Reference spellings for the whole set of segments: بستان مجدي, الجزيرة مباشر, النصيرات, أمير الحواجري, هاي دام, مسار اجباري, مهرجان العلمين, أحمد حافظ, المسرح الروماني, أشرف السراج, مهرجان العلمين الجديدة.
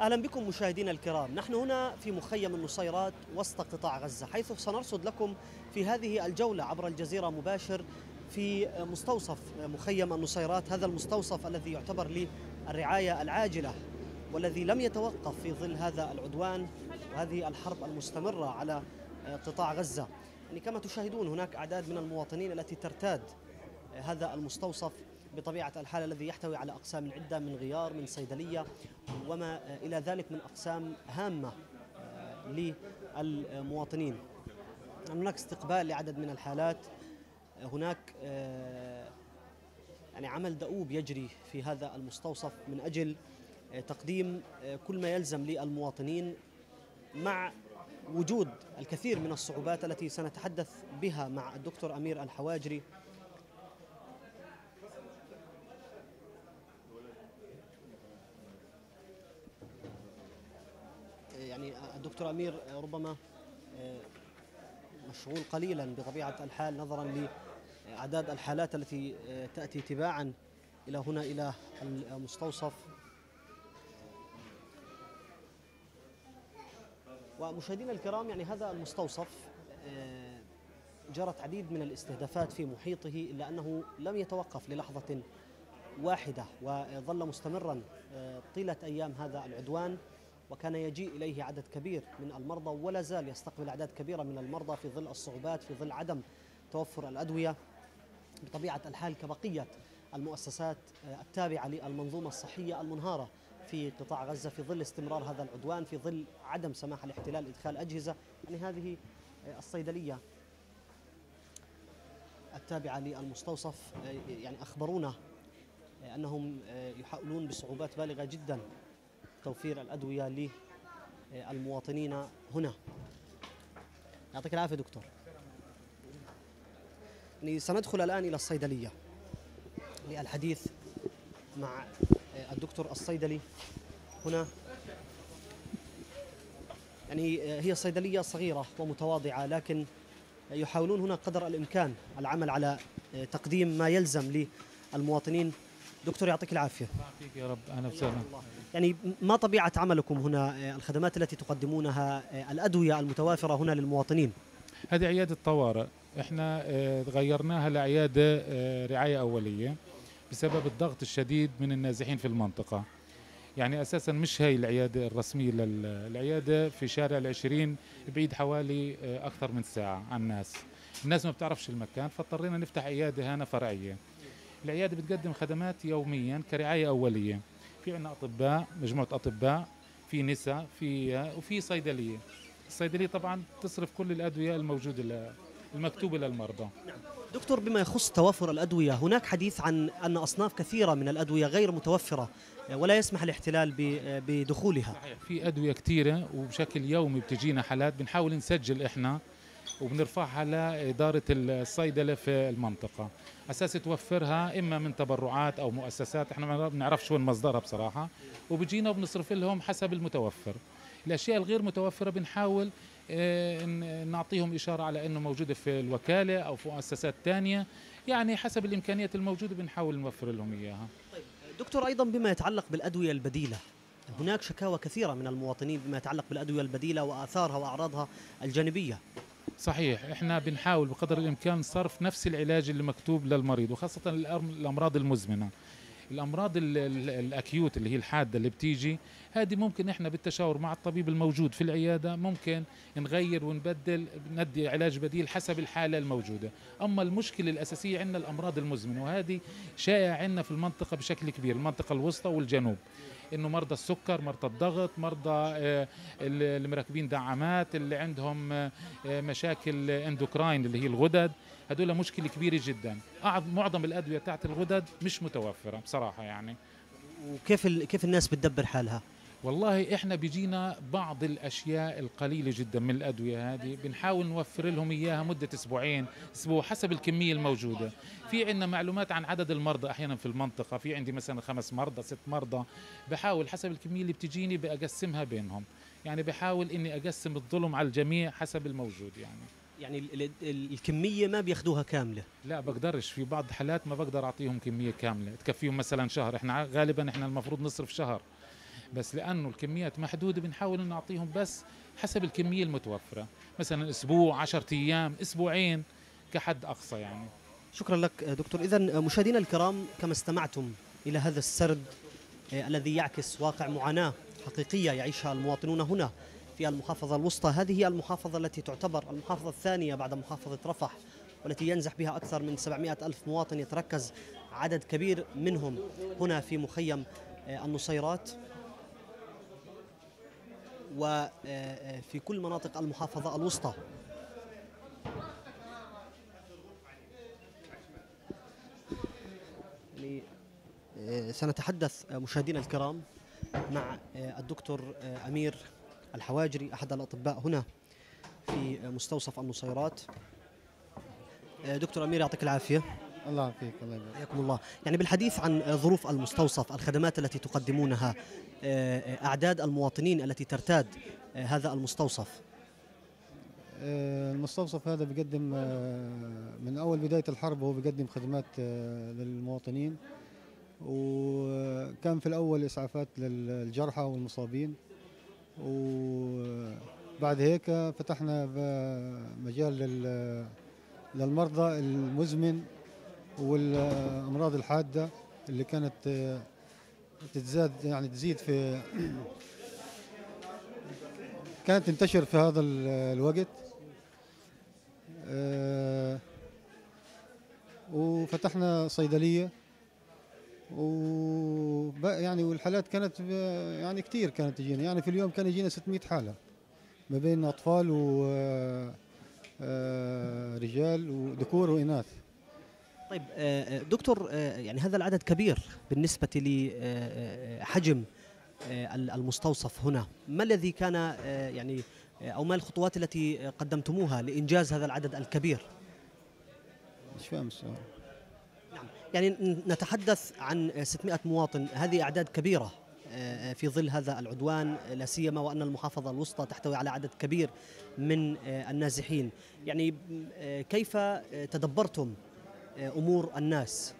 أهلا بكم مشاهدينا الكرام. نحن هنا في مخيم النصيرات وسط قطاع غزة، حيث سنرصد لكم في هذه الجولة عبر الجزيرة مباشر في مستوصف مخيم النصيرات، هذا المستوصف الذي يعتبر للرعاية العاجلة والذي لم يتوقف في ظل هذا العدوان وهذه الحرب المستمرة على قطاع غزة. يعني كما تشاهدون هناك أعداد من المواطنين التي ترتاد هذا المستوصف بطبيعة الحال، الذي يحتوي على أقسام عدة من غيار، من صيدلية وما إلى ذلك من أقسام هامة للمواطنين. هناك استقبال لعدد من الحالات، هناك يعني عمل دؤوب يجري في هذا المستوصف من أجل تقديم كل ما يلزم للمواطنين، مع وجود الكثير من الصعوبات التي سنتحدث بها مع الدكتور أمير الحواجري. يعني الدكتور أمير ربما مشغول قليلا بطبيعة الحال نظرا لأعداد الحالات التي تأتي تباعا إلى هنا إلى المستوصف. ومشاهدينا الكرام، يعني هذا المستوصف جرت عديد من الاستهدافات في محيطه، إلا أنه لم يتوقف للحظة واحدة وظل مستمرا طيلة أيام هذا العدوان، وكان يجيء إليه عدد كبير من المرضى، ولا زال يستقبل أعداد كبيرة من المرضى في ظل الصعوبات، في ظل عدم توفر الأدوية بطبيعة الحال كبقية المؤسسات التابعة للمنظومة الصحية المنهارة في قطاع غزة، في ظل استمرار هذا العدوان، في ظل عدم سماح الاحتلال إدخال أجهزة. يعني هذه الصيدلية التابعة للمستوصف يعني أخبرونا أنهم يحاولون بصعوبات بالغة جدا توفير الأدوية للمواطنين هنا. يعطيك العافية دكتور. يعني سندخل الآن إلى الصيدلية للحديث مع الدكتور الصيدلي هنا. يعني هي صيدلية صغيرة ومتواضعة، لكن يحاولون هنا قدر الإمكان العمل على تقديم ما يلزم للمواطنين. دكتور يعطيك العافية. يعافيك يا رب، أنا بسلامة. يعني ما طبيعة عملكم هنا، الخدمات التي تقدمونها، الأدوية المتوافرة هنا للمواطنين؟ هذه عيادة طوارئ، احنا غيرناها لعيادة رعاية أولية بسبب الضغط الشديد من النازحين في المنطقة. يعني أساسا مش هي العيادة الرسمية، العيادة في شارع 20 بعيد حوالي أكثر من ساعة عن الناس ما بتعرفش المكان، فاضطرينا نفتح عيادة هنا فرعية. العيادة بتقدم خدمات يوميا كرعاية أولية، في عندنا أطباء، مجموعة أطباء، في نساء، وفي صيدلية. الصيدلية طبعا تصرف كل الأدوية الموجودة المكتوبة للمرضى. نعم. دكتور، بما يخص توافر الأدوية، هناك حديث عن أن أصناف كثيرة من الأدوية غير متوفرة ولا يسمح الاحتلال بدخولها. صحيح، في أدوية كثيرة وبشكل يومي بتجينا حالات، بنحاول نسجل إحنا وبنرفعها لإدارة الصيدلة في المنطقة أساس توفرها، إما من تبرعات أو مؤسسات، إحنا ما بنعرف شو مصدرها بصراحة، وبجينا وبنصرف لهم حسب المتوفر. الأشياء الغير متوفرة بنحاول نعطيهم إشارة على أنه موجودة في الوكالة أو في مؤسسات تانية، يعني حسب الإمكانيات الموجودة بنحاول نوفر لهم إياها. طيب دكتور، أيضا بما يتعلق بالأدوية البديلة، هناك شكاوى كثيرة من المواطنين بما يتعلق بالأدوية البديلة وآثارها وأعراضها الجانبية. صحيح، احنا بنحاول بقدر الامكان صرف نفس العلاج اللي مكتوب للمريض، وخاصه الامراض المزمنه، الامراض الاكيوت اللي هي الحاده اللي بتيجي، هذه ممكن احنا بالتشاور مع الطبيب الموجود في العياده ممكن نغير ونبدل، ندي علاج بديل حسب الحاله الموجوده. اما المشكله الاساسيه عندنا الامراض المزمنه، وهذه شائعه عندنا في المنطقه بشكل كبير، المنطقه الوسطى والجنوب، انه مرضى السكر، مرضى الضغط، مرضى اللي مراكبين دعامات، اللي عندهم مشاكل اندوكراين اللي هي الغدد، هذول مشكله كبيره جدا. معظم الادويه بتاعت الغدد مش متوفره بصراحه. يعني وكيف الناس بتدبر حالها؟ والله احنا بيجينا بعض الاشياء القليله جدا من الادويه هذه، بنحاول نوفر لهم اياها مده اسبوعين، اسبوع حسب الكميه الموجوده. في عندنا معلومات عن عدد المرضى احيانا في المنطقه، في عندي مثلا 5 مرضى، 6 مرضى، بحاول حسب الكميه اللي بتجيني بقسمها بينهم. يعني بحاول اني اقسم الظلم على الجميع حسب الموجود. يعني الكميه ما بياخدوها كامله؟ لا بقدرش، في بعض الحالات ما بقدر اعطيهم كميه كامله تكفيهم مثلا شهر، احنا غالبا المفروض نصرف شهر، بس لأنه الكميات محدودة بنحاول نعطيهم بس حسب الكمية المتوفرة، مثلا أسبوع، 10 أيام، أسبوعين كحد أقصى يعني. شكرا لك دكتور. إذا مشاهدينا الكرام، كما استمعتم إلى هذا السرد الذي يعكس واقع معاناة حقيقية يعيشها المواطنون هنا في المحافظة الوسطى، هذه المحافظة التي تعتبر المحافظة الثانية بعد محافظة رفح، والتي ينزح بها أكثر من 700 ألف مواطن يتركز عدد كبير منهم هنا في مخيم النصيرات وفي كل مناطق المحافظة الوسطى. سنتحدث مشاهدينا الكرام مع الدكتور أمير الحواجري أحد الأطباء هنا في مستوصف النصيرات. دكتور أمير يعطيك العافية. الله يعافيك. الله يبارك. حياكم الله. يعني بالحديث عن ظروف المستوصف، الخدمات التي تقدمونها، أعداد المواطنين التي ترتاد هذا المستوصف. المستوصف هذا بيقدم من أول بداية الحرب، هو بيقدم خدمات للمواطنين، وكان في الأول إسعافات للجرحى والمصابين، وبعد هيك فتحنا مجال للمرضى المزمن والأمراض الحادة اللي كانت تتزاد، يعني تزيد في، كانت تنتشر في هذا الوقت. وفتحنا صيدلية، ويعني والحالات كانت يعني كثير، كانت تجينا يعني في اليوم كان يجينا 600 حالة ما بين أطفال ورجال وذكور وإناث. طيب دكتور، يعني هذا العدد كبير بالنسبة لحجم المستوصف هنا، ما الذي كان يعني أو ما الخطوات التي قدمتموها لإنجاز هذا العدد الكبير؟ مش فاهم السؤال. نعم، يعني نتحدث عن 600 مواطن، هذه أعداد كبيرة في ظل هذا العدوان، لا سيما وأن المحافظة الوسطى تحتوي على عدد كبير من النازحين. يعني كيف تدبرتم أمور الناس؟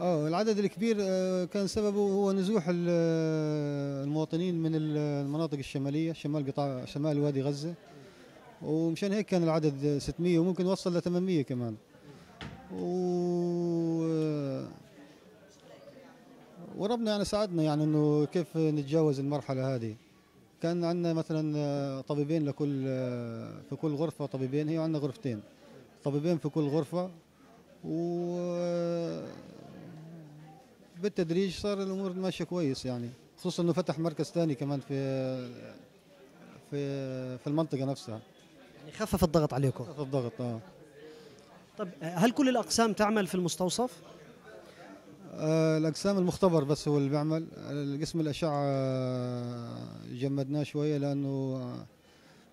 العدد الكبير كان سببه هو نزوح المواطنين من المناطق الشمالية، شمال وادي غزة، ومشان هيك كان العدد 600 وممكن وصل ل 800 كمان. وربنا يعني ساعدنا، يعني انه كيف نتجاوز المرحلة هذه. كان عندنا مثلا طبيبين لكل، في كل غرفة طبيبين، هي عندنا غرفتين، طبيبين في كل غرفة، وبالتدريج صار الامور ماشيه كويس يعني، خصوصا انه فتح مركز ثاني كمان في المنطقه نفسها، يعني خفف الضغط عليكم. خفف الضغط. طب هل كل الاقسام تعمل في المستوصف؟ الاقسام المختبر بس هو اللي بيعمل، قسم الاشعه جمدناه شويه لانه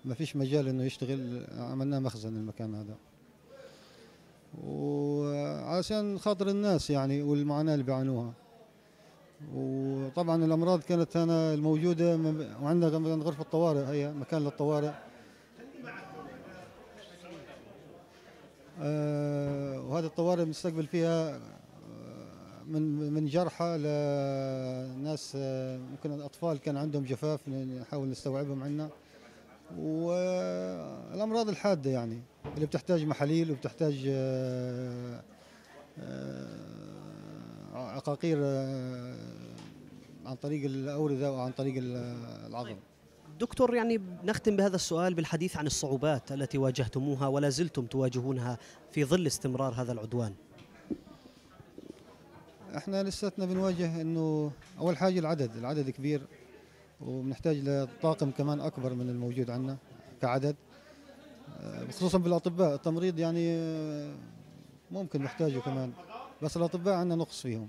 ما فيش مجال انه يشتغل، عملناه مخزن المكان هذا، وعشان خاطر الناس يعني والمعاناة اللي بيعانوها. وطبعا الأمراض كانت هنا الموجودة، وعندنا غرفة طوارئ، هي مكان للطوارئ. وهذه الطوارئ بنستقبل فيها من جرحى لناس، ممكن الأطفال كان عندهم جفاف نحاول نستوعبهم عندنا، والأمراض الحادة يعني اللي بتحتاج محاليل وبتحتاج عقاقير عن طريق الأوردة وعن طريق العظم. دكتور، يعني نختم بهذا السؤال بالحديث عن الصعوبات التي واجهتموها ولا زلتم تواجهونها في ظل استمرار هذا العدوان. احنا لساتنا بنواجه، انه اول حاجة العدد كبير، وبنحتاج لطاقم كمان اكبر من الموجود عندنا كعدد، خصوصا بالاطباء. التمريض يعني ممكن نحتاجه كمان، بس الاطباء عندنا نقص فيهم.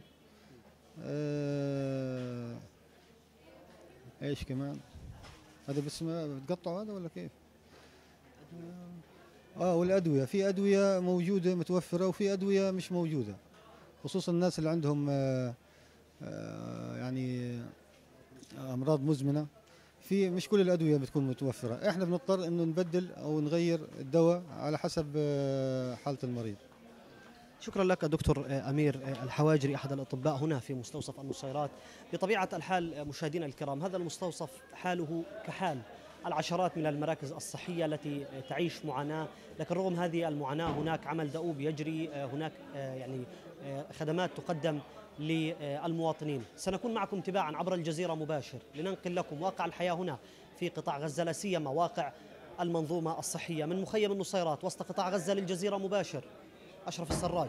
ايش كمان؟ هذا بس بتقطعوا هذا ولا كيف؟ والادويه، في ادويه موجوده متوفره وفي ادويه مش موجوده، خصوصا الناس اللي عندهم يعني امراض مزمنه، في مش كل الادويه بتكون متوفره، احنا بنضطر انه نبدل او نغير الدواء على حسب حاله المريض. شكرا لك دكتور أمير الحواجري، أحد الأطباء هنا في مستوصف النصيرات. بطبيعة الحال مشاهدينا الكرام، هذا المستوصف حاله كحال العشرات من المراكز الصحية التي تعيش معاناة، لكن رغم هذه المعاناة هناك عمل دؤوب يجري، هناك يعني خدمات تقدم للمواطنين. سنكون معكم تباعا عبر الجزيرة مباشر لننقل لكم واقع الحياة هنا في قطاع غزة، لا سيما واقع المنظومة الصحية. من مخيم النصيرات وسط قطاع غزة للجزيرة مباشر، أشرف السراج.